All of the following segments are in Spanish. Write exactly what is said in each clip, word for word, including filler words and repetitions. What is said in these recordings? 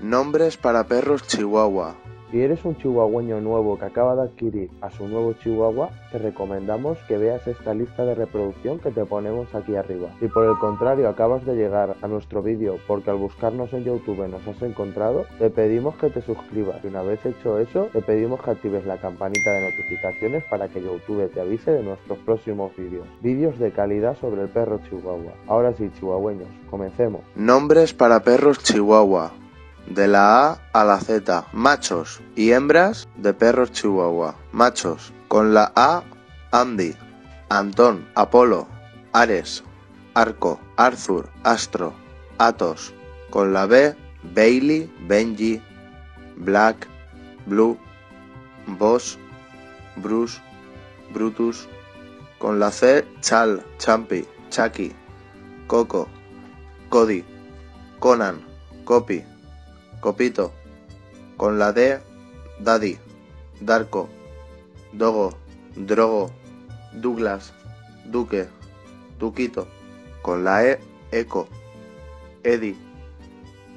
Nombres para perros chihuahua. Si eres un chihuahueño nuevo que acaba de adquirir a su nuevo chihuahua, te recomendamos que veas esta lista de reproducción que te ponemos aquí arriba. Si por el contrario acabas de llegar a nuestro vídeo porque al buscarnos en YouTube nos has encontrado, te pedimos que te suscribas y una vez hecho eso, te pedimos que actives la campanita de notificaciones para que YouTube te avise de nuestros próximos vídeos. Vídeos de calidad sobre el perro chihuahua. Ahora sí, chihuahueños, comencemos. Nombres para perros chihuahua. De la A a la Z, machos y hembras de perros chihuahua. Machos, con la A, Andy, Antón, Apolo, Ares, Arco, Arthur, Astro, Atos. Con la B, Bailey, Benji, Black, Blue, Boss, Bruce, Brutus. Con la C, Chal, Champi, Chucky, Coco, Cody, Conan, Copy, Copito. Con la D, Daddy, Darko, Dogo, Drogo, Douglas, Duque, Duquito. Con la E, Eco, Eddie,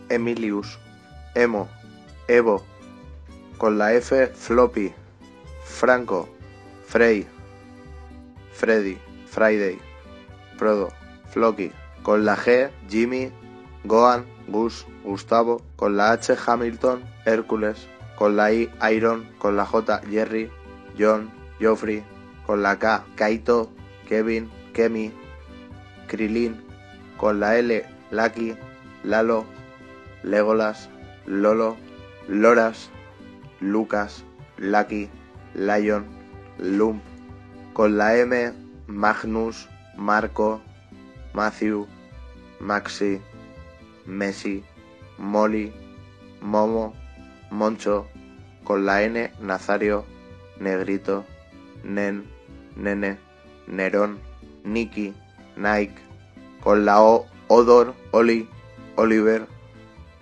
Emilius, Emo, Evo. Con la F, Floppy, Franco, Frey, Freddy, Friday, Frodo, Floki. Con la G, Jimmy, Gohan, Gus, Gustavo. Con la H, Hamilton, Hércules. Con la I, Iron. Con la J, Jerry, John, Joffrey. Con la K, Kaito, Kevin, Kemi, Krilin. Con la L, Lucky, Lalo, Legolas, Lolo, Loras, Lucas, Lucky, Lion, Lump. Con la M, Magnus, Marco, Matthew, Maxi, Messi, Molly, Momo, Moncho. Con la N, Nazario, Negrito, Nen, Nene, Nerón, Nicky, Nike. Con la O, Odor, Oli, Oliver,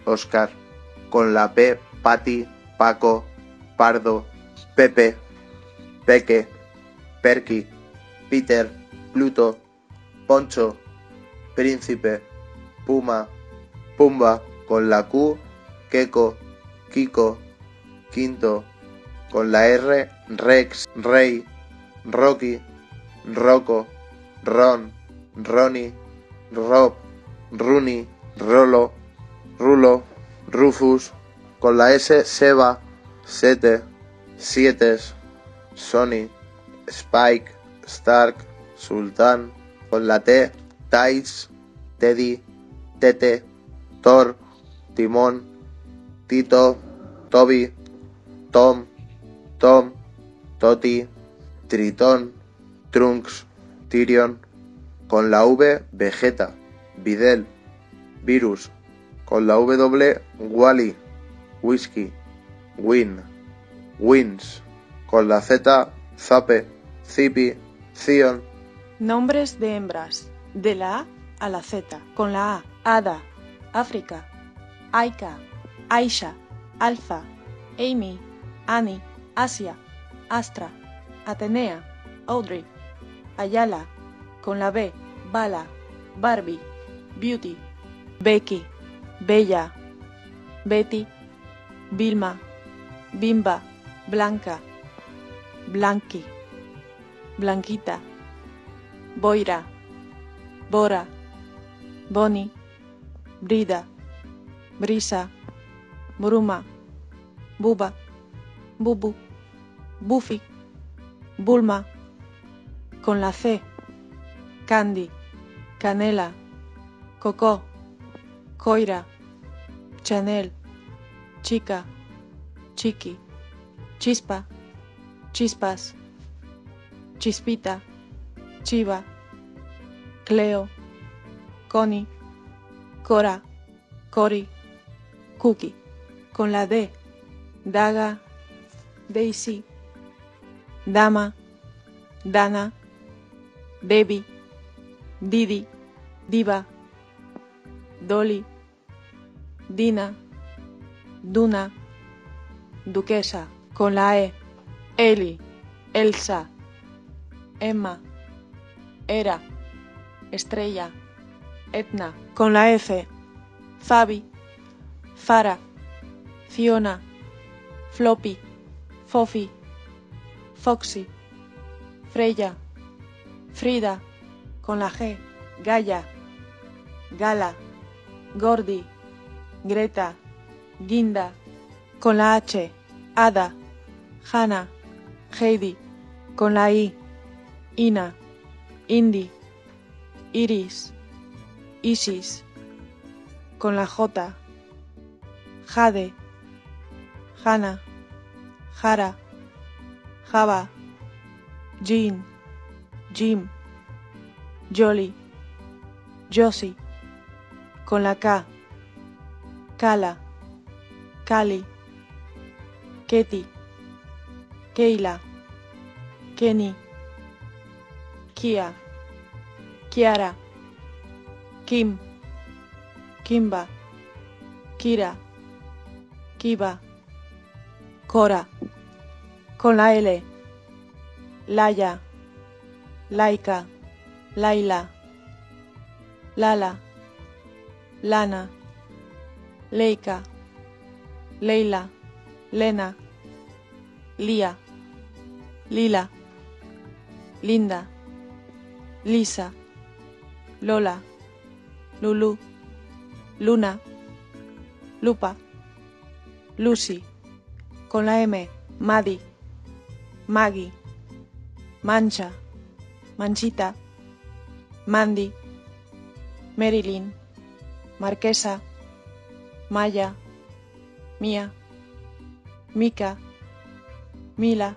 Oscar. Con la P, Pati, Paco, Pardo, Pepe, Peque, Perky, Peter, Pluto, Poncho, Príncipe, Puma, Pumba. Con la Q, Keko, Kiko, Quinto. Con la R, Rex, Rey, Rocky, Rocco, Ron, Ronnie, Rob, Rooney, Rolo, Rulo, Rufus. Con la S, Seba, Sete, Sietes, Sony, Spike, Stark, Sultán. Con la T, Tides, Teddy, Tete, Thor, Timón, Tito, Toby, Tom, Tom, Toti, Tritón, Trunks, Tyrion. Con la V, Vegeta, Videl, Virus. Con la W, Wally, Whisky, Win, Wins. Con la Z, Zape, Zippy, Zion. Nombres de hembras, de la A a la Z. Con la A, Ada, África, Aika, Aisha, Alfa, Amy, Annie, Asia, Astra, Atenea, Audrey, Ayala. Con la B, Bala, Barbie, Beauty, Becky, Bella, Betty, Vilma, Bimba, Blanca, Blanqui, Blanquita, Boira, Bora, Bonnie, Brida, Brisa, Bruma, Buba, Bubu, Buffy, Bulma. Con la C, Candy, Canela, Coco, Coira, Chanel, Chica, Chiqui, Chispa, Chispas, Chispita, Chiva, Cleo, Connie, Cora, Cory, Cookie. Con la D, Daga, Daisy, Dama, Dana, Debbie, Didi, Diva, Dolly, Dina, Duna, Duquesa. Con la E, Ellie, Elsa, Emma, Hera, Estrella, Etna. Con la F, Fabi, Fara, Fiona, Floppy, Fofi, Foxy, Freya, Frida, con la G, Gaia, Gala, Gordy, Greta, Guinda, con la H, Ada, Hannah, Heidi, con la I, Ina, Indy, Iris, Isis, con la J, Jade, Hannah, Jara, Java, Jean, Jim, Jolly, Josie, con la K, Kala, Kali, Ketty, Keila, Kenny, Kia, Kiara, Kim, Kimba, Kira, Kiba, Cora, con la L, Laia, Laika, Laila, Lala, Lana, Leika, Leila, Lena, Lía, Lila, Linda, Lisa, Lola, Lulu, Luna, Lupa, Lucy, con la M, Maddie, Maggie, Mancha, Manchita, Mandy, Marilyn, Marquesa, Maya, Mía, Mika, Mila,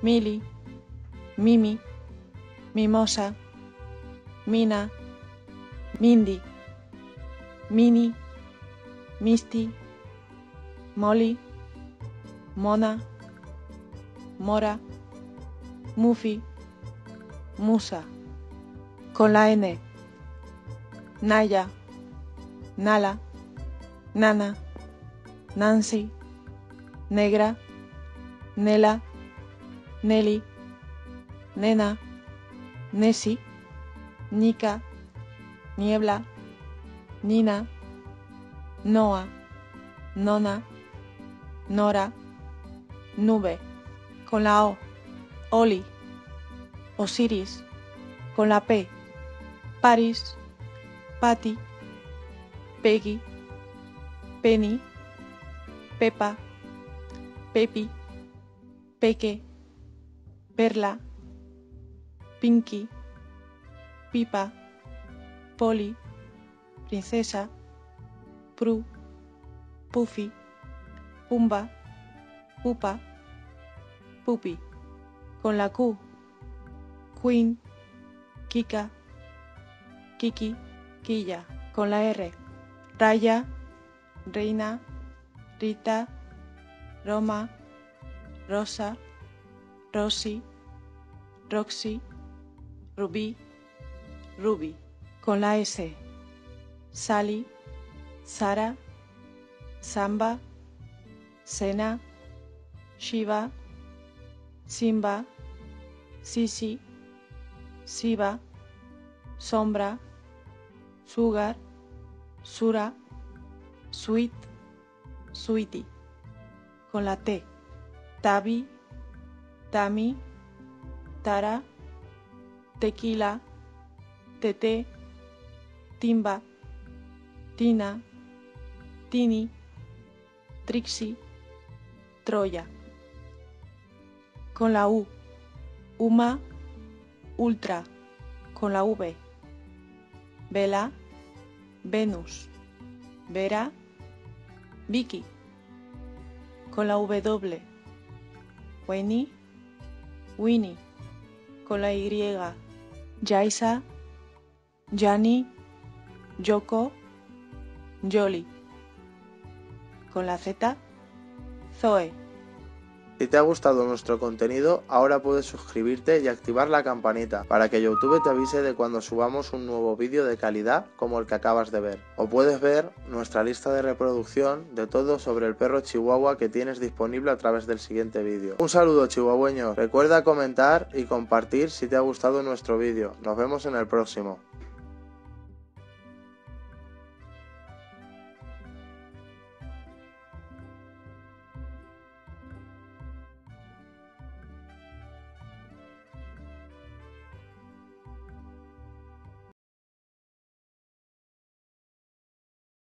Mili, Mimi, Mimosa, Mina, Mindy, Mini, Misty, Molly, Mona, Mora, Muffy, Musa, con la N, Naya, Nala, Nana, Nancy, Negra, Nela, Nelly, Nena, Nessie, Nika, Niebla, Nina, Noah, Nona, Nora, Nube, con la O, Oli, Osiris, con la P, Paris, Patty, Peggy, Penny, Peppa, Pepi, Peque, Perla, Pinky, Pipa, Polly, Princesa, Prue, Puffy, Pumba, Pupa, Pupi, con la Q, Queen, Kika, Kiki, Killa, con la R, Raya, Reina, Rita, Roma, Rosa, Rosy, Roxy, Rubí, Ruby, con la S, Sally, Sara, Samba, Sena, Shiva, Simba, Sisi, Siva, Sombra, Sugar, Sura, Sweet, Sweetie, con la T, Tabi, Tami, Tara, Tequila, Tete, Timba, Tina, Tini, Trixie, Troya, con la U, Uma, Ultra, con la V, Vela, Venus, Vera, Vicky, con la W, Winnie, Winnie, con la Y, Jaisa, Jani, Yoko, Jolly, con la Z, Zoe. Si te ha gustado nuestro contenido, ahora puedes suscribirte y activar la campanita para que YouTube te avise de cuando subamos un nuevo vídeo de calidad como el que acabas de ver. O puedes ver nuestra lista de reproducción de todo sobre el perro chihuahua que tienes disponible a través del siguiente vídeo. Un saludo chihuahueños, recuerda comentar y compartir si te ha gustado nuestro vídeo. Nos vemos en el próximo.